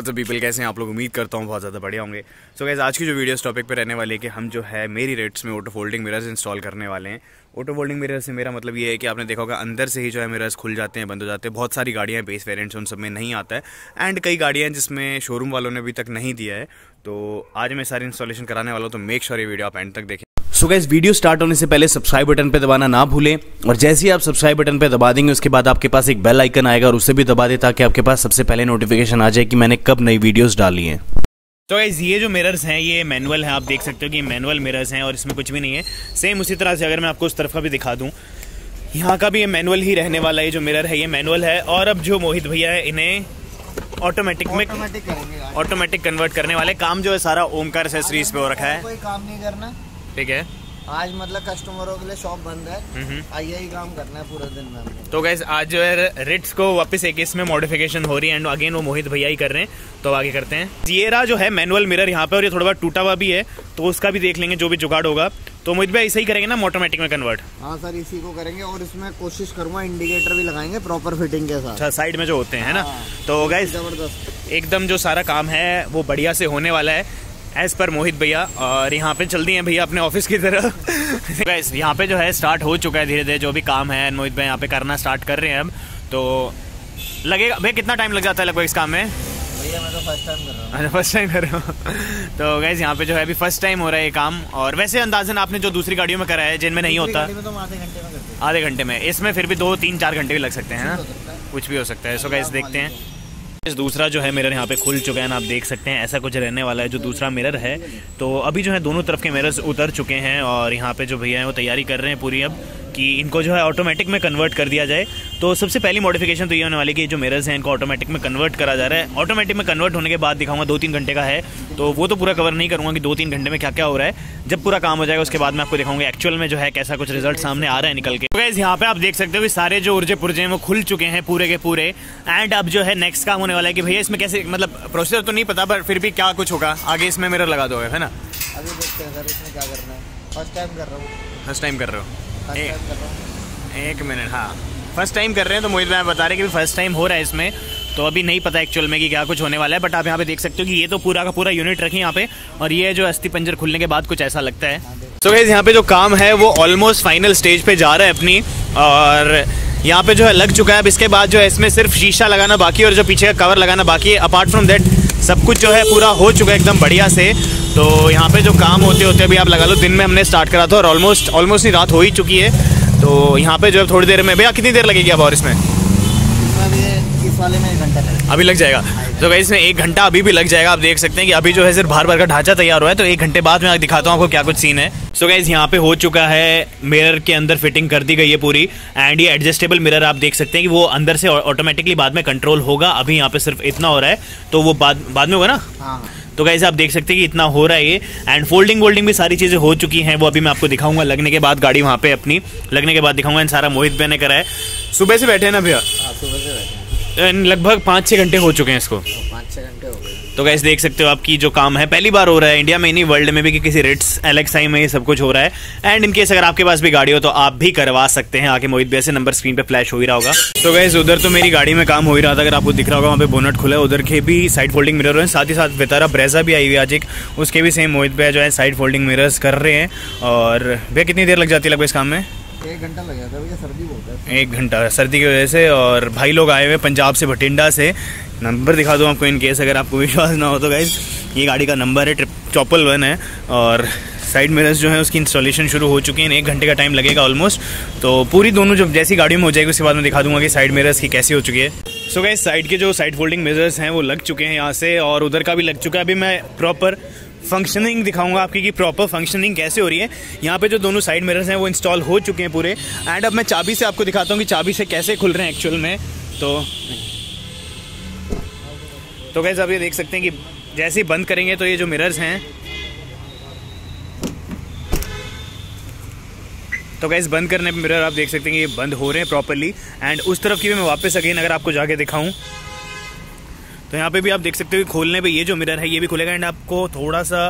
तो पीपल कैसे हैं आप लोग, उम्मीद करता हूँ बहुत ज़्यादा बढ़िया होंगे। सो गाइस, आज की जो वीडियो इस टॉपिक पे रहने वाली है कि हम जो है मेरी रिट्ज़ में ऑटो फोल्डिंग मिरर्स इंस्टॉल करने वाले हैं। ऑटो फोल्डिंग मिरर्स से मेरा मतलब ये है कि आपने देखा होगा अंदर से ही जो है मिरर्स खुल जाते हैं, बंद हो जाते हैं। बहुत सारी गाड़ियाँ बेस वेरियंट्स उन सब में नहीं आता है एंड कई गाड़ियाँ जिसमें शोरूम वालों ने अभी तक नहीं दिया है। तो आज मैं सारी इंस्टॉलेशन कराने वाला हूँ, तो मेक श्योर ये वीडियो आप एंड तक देखें। सो गाइस, वीडियो स्टार्ट होने से पहले सब्सक्राइब बटन पे दबाना ना भूलें, और जैसे ही आप सब्सक्राइब बटन पे दबा देंगे उसके बाद आपके पास एक बेल आइकन आएगा और उसे भी दबा दें ताकि आपके पास सबसे पहले नोटिफिकेशन आ जाए कि मैंने कब नई वीडियोस डाली हैं। तो गाइस, ये जो मिरर्स हैं ये मैनुअल हैं, आप देख सकते हो कि मैनुअल मिरर्स हैं और इसमें कुछ भी नहीं है। सेम उसी तरह से अगर मैं आपको उस तरफ का भी दिखा दूँ, यहाँ का भी ये मैनुअल ही रहने वाला है। जो मिरर है ये मैनुअल है, और अब जो मोहित भैया है इन्हें ऑटोमेटिक कन्वर्ट करने वाले। काम जो है सारा ओमकार एक्सेसरीज पे हो रखा है, कोई काम नहीं करना, ठीक है। आज मतलब कस्टमरों के लिए शॉप बंद है, आइए ही काम करना है पूरा दिन में। तो गाइस, आज जो है रिट्ज़ को वापस एक इसमें मॉडिफिकेशन हो रही है एंड अगेन वो मोहित भैया ही कर रहे हैं। तो आगे करते हैं। ये रहा जो है मैनुअल मिरर यहाँ पे, और ये थोड़ा बहुत टूटा हुआ भी है तो उसका भी देख लेंगे जो भी जुगाड़ होगा। तो मोहित भैया ऐसे ही करेंगे ना ऑटोमेटिक में कन्वर्ट? हाँ सर, इसी को करेंगे और इसमें कोशिश करूंगा इंडिकेटर भी लगाएंगे प्रॉपर फिटिंग के साथ, साइड में जो होते हैं ना। तो गाइस, जबरदस्त एकदम जो सारा काम है वो बढ़िया से होने वाला है एज पर मोहित भैया। और यहाँ पे चल दी हैं भैया अपने ऑफिस की तरफ। गाइस, यहाँ पे जो है स्टार्ट हो चुका है धीरे धीरे जो भी काम है, मोहित भैया यहाँ पे करना स्टार्ट कर रहे हैं। अब तो लगेगा भैया कितना टाइम लग जाता है लगभग इस काम में? भैया मैं तो फर्स्ट टाइम कर रहा हूँ। तो गाइस, यहाँ पे जो है अभी फर्स्ट टाइम हो रहा है ये काम। और वैसे अंदाजन आपने जो दूसरी गाड़ियों में कराया है जिनमें नहीं होता आधे घंटे में, इसमें फिर भी 2-3-4 घंटे भी लग सकते हैं ना, कुछ भी हो सकता है। सो गाइस, देखते हैं। दूसरा जो है मिरर यहाँ पे खुल चुका है ना, आप देख सकते हैं ऐसा कुछ रहने वाला है जो दूसरा मिरर है। तो अभी जो है दोनों तरफ के मिरर्स उतर चुके हैं और यहाँ पे जो भैया हैं वो तैयारी कर रहे हैं पूरी अब कि इनको जो है ऑटोमेटिक में कन्वर्ट कर दिया जाए। तो सबसे पहली मॉडिफिकेशन तो ये होने वाली कि जो मिरर्स हैं इनको ऑटोमेटिक में कन्वर्ट करा जा रहा है। ऑटोमेटिक में कन्वर्ट होने के बाद दिखाऊंगा 2-3 घंटे का है, तो वो तो पूरा कवर नहीं करूँगा कि 2-3 घंटे में क्या क्या हो रहा है। जब पूरा काम हो जाएगा उसके बाद मैं आपको दिखाऊंगा एक्चुअल में जो है कैसा कुछ रिजल्ट सामने आ रहा है निकल के। तो गाइस, यहाँ पे आप देख सकते हो कि सारे जो उर्जे पुर्जे हैं वो खुल चुके हैं पूरे के पूरे। एंड अब जो है नेक्स्ट काम होने वाला है कि भैया इसमें कैसे, मतलब प्रोसीजर तो नहीं पता पर फिर भी क्या कुछ होगा आगे, इसमें मिरर लगा दोगे है ना? अभी देखते हैं सर इसमें क्या करना है। फर्स्ट टाइम कर रहे हो? एक मिनट, हाँ फर्स्ट टाइम कर रहे हैं। तो मोहित भाई बता रहे हैं कि फर्स्ट टाइम हो रहा है इसमें, तो अभी नहीं पता एक्चुअल में कि क्या कुछ होने वाला है। बट आप यहाँ पे देख सकते हो कि ये तो पूरा का पूरा यूनिट रखें यहाँ पे, और ये जो अस्थि पंजर खुलने के बाद कुछ ऐसा लगता है। तो गाइस, यहाँ पे जो काम है वो ऑलमोस्ट फाइनल स्टेज पे जा रहा है अपनी, और यहाँ पे जो है लग चुका है। अब इसके बाद जो है इसमें सिर्फ शीशा लगाना बाकी है और जो पीछे का कवर लगाना बाकी है। अपार्ट फ्रॉम दैट सब कुछ जो है पूरा हो चुका है एकदम बढ़िया से। तो यहाँ पे जो काम होते होते अभी आप लगा लो दिन में हमने स्टार्ट करा था और ऑलमोस्ट नहीं रात हो ही चुकी है। तो यहाँ पे जो है थोड़ी देर में, भैया कितनी देर लगेगी अब और इसमें? इस वाले में 1 घंटा अभी लग जाएगा। तो भाई इसमें 1 घंटा अभी भी लग जाएगा। आप देख सकते हैं कि अभी जो है सिर्फ बार का ढांचा तैयार हुआ है, तो 1 घंटे बाद मैं दिखाता हूँ आपको क्या कुछ सीन है। सो गाइस, यहाँ पे हो चुका है, मिरर के अंदर फिटिंग कर दी गई है पूरी। एंड ये एडजस्टेबल मिरर आप देख सकते हैं कि वो अंदर से ऑटोमेटिकली बाद में कंट्रोल होगा। अभी यहाँ पे सिर्फ इतना हो रहा है, तो वो बाद में होगा ना। तो गाइस, आप देख सकते हैं कि इतना हो रहा है ये। एंड फोल्डिंग वोल्डिंग भी सारी चीज़ें हो चुकी हैं, वो अभी मैं आपको दिखाऊंगा लगने के बाद। गाड़ी वहाँ पे अपनी लगने के बाद दिखाऊंगा। एंड सारा मोहित भैया ने करा है। सुबह से बैठे हैं ना भैया? सुबह से बैठे हैं। लगभग 5-6 घंटे हो चुके हैं इसको, 5-6 घंटे हो गए। तो गाइस, देख सकते हो आपकी जो काम है पहली बार हो रहा है इंडिया में, नहीं वर्ल्ड में भी, कि किसी रिट्ज़ एलेक्साई में ये सब कुछ हो रहा है। एंड इनकेस अगर आपके पास भी गाड़ी हो तो आप भी करवा सकते हैं आके। मोहित भैया से नंबर स्क्रीन पे फ्लैश हो ही रहा होगा। तो गाइस, उधर तो मेरी गाड़ी में काम हो ही रहा था, अगर आपको दिख रहा होगा वहाँ पे बोनट खुला है, उधर के भी साइड फोल्डिंग मिरर है। साथ ही साथ बेतारा ब्रेज़ा भी आई हुई आज एक, उसके भी सेम मोहित भैया जो है साइड फोल्डिंग मिरर्स कर रहे हैं। और भैया कितनी देर लग जाती है लगभग इस काम में? 1 घंटा लग जाता है भैया, सर्दी बहुत है। 1 घंटा सर्दी की वजह से। और भाई लोग आए हुए पंजाब से, भटिंडा से। नंबर दिखा दूँ आपको इन केस अगर आपको विश्वास ना हो तो। गाइस, ये गाड़ी का नंबर है 555 है। और साइड मिरर्स जो है उसकी इंस्टॉलेशन शुरू हो चुकी है। 1 घंटे का टाइम लगेगा ऑलमोस्ट। तो पूरी दोनों जो जैसी गाड़ी में हो जाएगी उसके बाद मैं दिखा दूंगा कि साइड मिरर्स की कैसी हो चुकी है। सो गाइस, साइड के जो साइड फोल्डिंग मिरर्स हैं वो लग चुके हैं यहाँ से, और उधर का भी लग चुका है। अभी मैं प्रॉपर फंक्शनिंग दिखाऊंगा आपकी कि प्रॉपर फंक्शनिंग कैसे हो रही है। यहाँ पे जो दोनों साइड मिरर्स हैं वो इंस्टॉल हो चुके हैं पूरे। एंड अब मैं चाबी से आपको दिखाता हूँ कि चाबी से कैसे खुल रहे हैं एक्चुअल में। तो गाइस, आप ये देख सकते हैं कि जैसे ही बंद करेंगे तो ये जो मिरर्स हैं, तो गाइस बंद करने पे मिरर आप देख सकते हैं कि ये बंद हो रहे हैं प्रॉपरली। एंड उस तरफ की भी मैं वापस अगेन अगर आपको जाके दिखाऊं तो यहाँ पे भी आप देख सकते हो कि खोलने पे ये जो मिरर है ये भी खुलेगा एंड आपको थोड़ा सा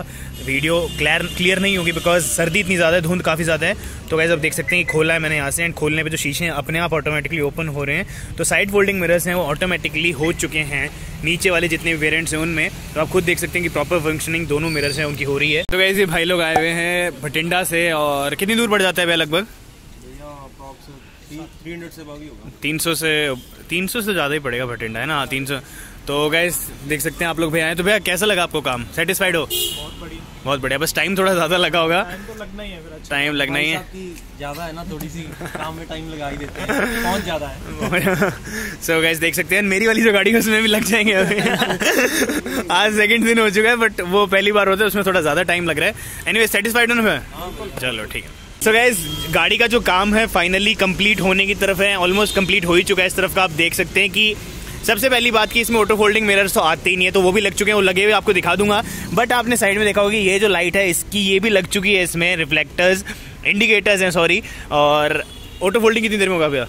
वीडियो क्लियर नहीं होगी बिकॉज सर्दी इतनी ज़्यादा है, धुंध काफ़ी ज़्यादा है। तो गाइस आप देख सकते हैं कि खोला है मैंने यहाँ से एंड खोलने पे जो शीशे हैं अपने आप ऑटोमेटिकली ओपन हो रहे हैं। तो साइड फोल्डिंग मिरर्स हैं वो ऑटोमेटिकली हो चुके हैं नीचे वाले जितने वेरिएंट्स हैं उनमें। तो आप खुद देख सकते हैं कि प्रॉपर फंक्शनिंग दोनों मिरर्स हैं उनकी हो रही है। तो गाइस ये भाई लोग आए हुए हैं भटिंडा से, और कितनी दूर पड़ जाता है भैया लगभग? 300 से ज़्यादा ही पड़ेगा भटिंडा, है ना? 300। तो गाइस देख सकते हैं आप लोग भैया आए। तो भैया कैसा लगा आपको काम, सेटिस्फाइड हो? बहुत बढ़िया। बस टाइम थोड़ा ज़्यादा लगा होगा। टाइम तो लगना ही है, फिर टाइम लगना ही है, ज़्यादा है ना, थोड़ी सी काम में टाइम लगा ही देते हैं, बहुत ज़्यादा है। सो गाइस देख सकते हैं मेरी वाली जो गाड़ी है उसमें भी लग जाएंगे आज सेकेंड दिन हो चुका है, बट वो पहली बार होता है, उसमें थोड़ा ज़्यादा टाइम लग रहा है। एनीवे सेटिस्फाइड हो ना? चलो ठीक है। सो गाइस गाड़ी का जो काम है फाइनली कंप्लीट होने की तरफ है, ऑलमोस्ट कंप्लीट हो ही चुका है। इस तरफ का आप देख सकते हैं कि सबसे पहली बात कि इसमें ऑटो फोल्डिंग मिरर्स तो आते ही नहीं है, तो वो भी लग चुके हैं, वो लगे हुए आपको दिखा दूंगा। बट आपने साइड में देखा होगा कि ये जो लाइट है इसकी ये भी लग चुकी है, इसमें रिफ्लेक्टर्स इंडिकेटर्स हैं, सॉरी। और ऑटो फोल्डिंग कितनी देर में होगा भैया?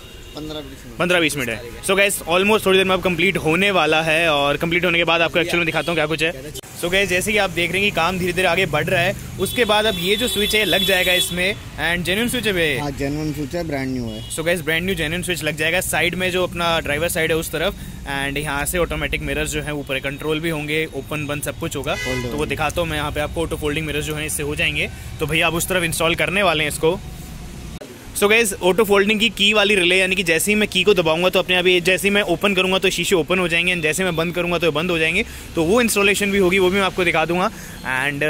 15-20 मिनट है। सो गाइस ऑलमोस्ट थोड़ी देर में अब कंप्लीट होने वाला है, और कंप्लीट होने के बाद आपको एक्चुअल में दिखाता हूँ क्या कुछ है। सो गाइस जैसे कि आप देख रहे हैं कि काम धीरे धीरे आगे बढ़ रहा है। उसके बाद अब ये जो स्विच है लग जाएगा इसमें, एंड जेन्युइन स्विच है। हाँ, जेन्युइन स्विच है, ब्रांड न्यू है। So guys brand new genuine switch लग जाएगा साइड में, जो अपना ड्राइवर साइड है उस तरफ, एंड यहाँ से ऑटोमेटिक मिरर्स जो है ऊपर कंट्रोल भी होंगे, ओपन बंद सब कुछ होगा। तो वो दिखाता हूँ मैं यहाँ पे आपको, ऑटो फोल्डिंग मिरर्स जो है इससे हो जाएंगे। तो भैया आप उस तरफ इंस्टॉल करने वाले हैं इसको। सो गाइस ऑटो फोल्डिंग की की वाली रिले, यानी कि जैसे ही मैं की को दबाऊंगा तो अपने आप ही, जैसे ही मैं ओपन करूंगा तो शीशे ओपन हो जाएंगे, एंड जैसे मैं बंद करूंगा तो बंद हो जाएंगे। तो वो इंस्टॉलेशन भी होगी, वो भी मैं आपको दिखा दूंगा। एंड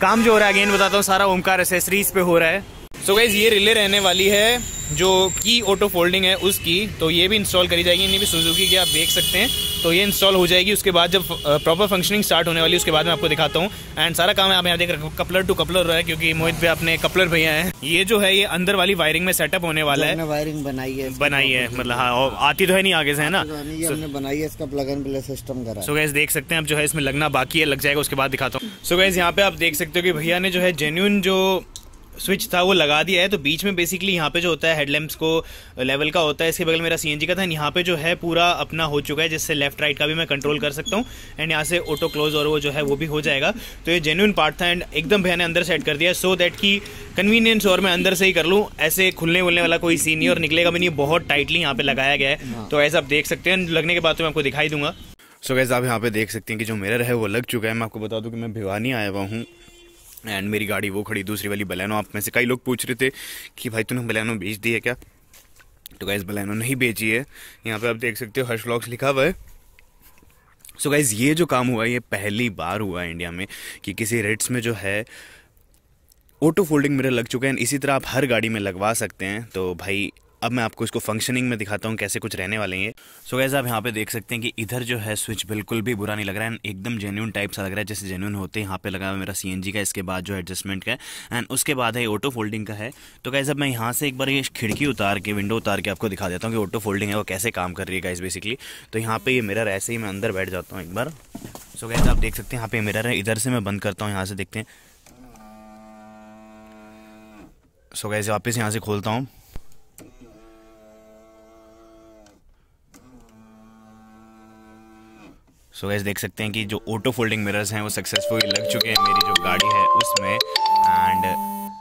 काम जो हो रहा है अगेन बताता हूँ, सारा ओमकार एक्सेसरीज पे हो रहा है। सो गाइस ये रिले रहने वाली है जो की ऑटो फोल्डिंग है उसकी, तो ये भी इंस्टॉल करी जाएगी, यानी कि सुजुकी की आप देख सकते हैं। तो ये इंस्टॉल हो जाएगी, उसके बाद जब प्रॉपर फंक्शनिंग स्टार्ट होने वाली उसके बाद मैं आपको दिखाता हूँ। एंड सारा काम है आप यहाँ देख रहे हो, कपलर टू कपलर रहा है, क्योंकि मोहित भाई अपने कपलर भैया हैं। ये जो है ये अंदर वाली वायरिंग में सेटअप होने वाला है, वायरिंग बनाई है मतलब, हाँ, और आती तो है नहीं आगे से, है ना, हमने बनाई है, इसका प्लग एंड प्ले सिस्टम करा है। सो गाइस देख सकते हैं अब जो है इसमें लगना बाकी है, लग जाएगा उसके बाद दिखाता हूँ। सो गाइस यहाँ पे आप देख सकते हो कि भैया ने जो है जेन्युइन जो स्विच था वो लगा दिया है। तो बीच में बेसिकली यहाँ पे जो होता है हेडलैम्प्स को लेवल का होता है, इसके बगल मेरा सीएनजी का था, यहाँ पे जो है पूरा अपना हो चुका है, जिससे लेफ्ट राइट का भी मैं कंट्रोल कर सकता हूँ। एंड यहाँ से ऑटो क्लोज और वो जो है वो भी हो जाएगा। तो ये जेन्युइन पार्ट था एंड एकदम भैया ने अंदर सेट कर दिया, सो दैट की कन्वीनियंस और मैं अंदर से ही कर लूँ, ऐसे खुलने वुलने वाला कोई सीन नहीं और निकलेगा भी नहीं। बहुत टाइटली यहाँ पे लगाया गया है, तो ऐसा आप देख सकते हैं। लगने के बाद तो मैं आपको दिखाई दूंगा। सो गाइस आप यहाँ पे देख सकते हैं कि जो मिरर है वो लग चुका है। मैं आपको बता दूँ कि मैं भिवानी आया हुआ हूँ एंड मेरी गाड़ी वो खड़ी दूसरी वाली बलेनो। आप में से कई लोग पूछ रहे थे कि भाई तूने बलेनो बेच दी है क्या? तो गाइज़ बलेनो नहीं बेची है। यहाँ पे आप देख सकते हो हर्ष लॉक्स लिखा हुआ है। सो गाइज़ ये जो काम हुआ ये पहली बार हुआ है इंडिया में कि किसी रिट्स में जो है ऑटो फोल्डिंग मिरर लग चुके हैं। इसी तरह आप हर गाड़ी में लगवा सकते हैं। तो भाई अब मैं आपको इसको फंक्शनिंग में दिखाता हूँ कैसे कुछ रहने वाले हैं। सो गाइस आप यहाँ पे देख सकते हैं कि इधर जो है स्विच बिल्कुल भी बुरा नहीं लग रहा है, एकदम जेन्युइन टाइप सा लग रहा है, जैसे जेन्युइन होते हैं। यहाँ पे लगा हुआ मेरा सीएनजी का, इसके बाद जो एडजस्टमेंट का है एंड उसके बाद है ऑटो फोल्डिंग का है। तो गाइस अब मैं यहाँ से एक बार ये खिड़की उतार के, विंडो उतार के आपको दिखा देता हूँ कि ऑटो फोल्डिंग है वो कैसे काम कर रही है गाइस बेसिकली। तो यहाँ पर ये मिरर ऐसे ही मैं अंदर बैठ जाता हूँ एक बार। सो गाइस आप देख सकते हैं यहाँ पे मिरर है, इधर से मैं बंद करता हूँ, यहाँ से देखते हैं। सो गाइस वापस यहाँ से खोलता हूँ। सो गाइस देख सकते हैं कि जो ऑटो फोल्डिंग मिरर्स हैं वो सक्सेसफुली लग चुके हैं मेरी जो गाड़ी है उसमें, एंड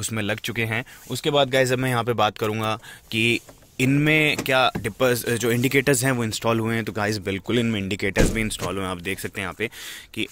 उसमें लग चुके हैं। उसके बाद गाइस अब मैं यहाँ पे बात करूँगा कि इनमें क्या डिपर्स जो इंडिकेटर्स हैं वो इंस्टॉल हुए हैं। तो गाइस बिल्कुल इनमें इंडिकेटर्स भी इंस्टॉल हुए हैं। आप देख सकते हैं यहाँ पे कि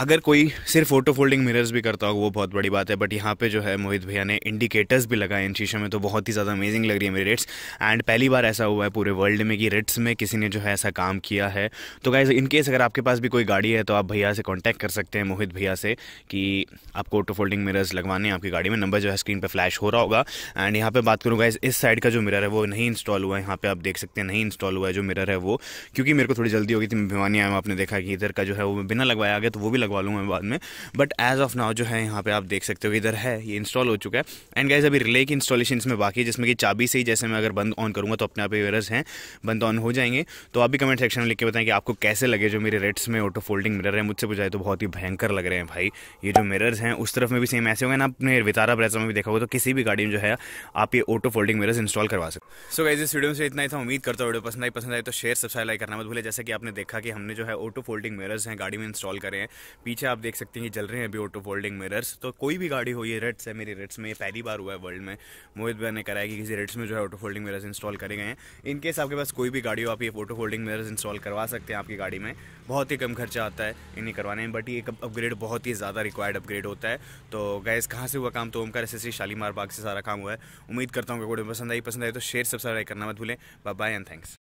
अगर कोई सिर्फ ऑटो फोल्डिंग मिरर्स भी करता हो वो बहुत बड़ी बात है, बट यहाँ पे जो है मोहित भैया ने इंडिकेटर्स भी लगाए इन शीशे में, तो बहुत ही ज़्यादा अमेजिंग लग रही है मेरी रिट्स। एंड पहली बार ऐसा हुआ है पूरे वर्ल्ड में कि रिट्स में किसी ने जो है ऐसा काम किया है। तो गाइस इन केस अगर आपके पास भी कोई गाड़ी है तो आप भैया से कॉन्टैक्ट कर सकते हैं, मोहित भैया से, कि आपको ऑटो फोल्डिंग मिरर्स लगवाने हैं आपकी गाड़ी में। नंबर जो है स्क्रीन पर फ्लैश हो रहा होगा। एंड यहाँ पर बात करूँ गाइस, इस साइड का जो मिरर है वो नहीं इंस्टॉल हुआ है। यहाँ पर आप देख सकते हैं नहीं इंस्टॉल हुआ है जो मिरर है वो, क्योंकि मेरे को थोड़ी जल्दी हो गई थी, मैं भिवानी आया। आपने देखा कि इधर का जो है वो बिना लगवाया गया, तो वो भी लगवा लूँगा मैं बाद में, बट एज ऑफ नाउ जो है यहाँ पे आप देख सकते हो इधर है, ये इंस्टॉल हो चुका है। एंड गाइस अभी रिले की इंस्टॉलेशन इसमें बाकी है, जिसमें कि चाबी से ही जैसे मैं अगर बंद ऑन करूँगा तो अपने आप ही मिरर्स हैं बंद ऑन हो जाएंगे। तो आप भी कमेंट सेक्शन में लिख के बताएं कि आपको कैसे लगे जो मेरे रेट्स में ऑटो फोल्डिंग मिरर है। मुझसे पूछा तो बहुत ही भयंकर लग रहे हैं भाई, ये जो मिरर्स हैं उस तरफ में भी सेम ऐसे होंगे ना, आपने वितारा ब्रेज़ा में भी देखा होगा। तो किसी भी गाड़ी में जो है आप ये ऑटो फोल्डिंग मिरर्स इंस्टॉल करवा सकते। सो गाइस इस वीडियो से इतना ही था, उम्मीद करता हूँ वीडियो पसंद आई तो शेयर सब्सक्राइब लाइक करना मत भूले। जैसे कि आपने देखा कि हमने जो है ऑटो फोल्डिंग मिरर्स हैं गाड़ी में इंस्टॉल करे हैं, पीछे आप देख सकते हैं कि जल रहे हैं अभी ऑटो फोल्डिंग मिरर्स। तो कोई भी गाड़ी हो, ये रेट्स है मेरी, रेट्स में पहली बार हुआ है वर्ल्ड में, मोहित भाई ने कराया कि किसी रेट्स में जो है ऑटो फोल्डिंग मिरर्स इंस्टॉल करे गए हैं। इनकेस आपके पास कोई भी गाड़ी हो आप ये ऑटो फोल्डिंग मिरर्स इंस्टॉल करवा सकते हैं आपकी गाड़ी में, बहुत ही कम खर्चा आता है इन्हें करवाने में, बट ये एक अपग्रेड बहुत ही ज़्यादा रिक्वायर्ड अपग्रेड होता है। तो गाइस कहाँ से हुआ काम, तो ओमकार एक्सेसरी शालीमार बाग से सारा काम हुआ है। उम्मीद करता हूँ कि वीडियो पसंद आई तो शेयर सब्सक्राइब करना मत भूलें। Bye bye and thanks.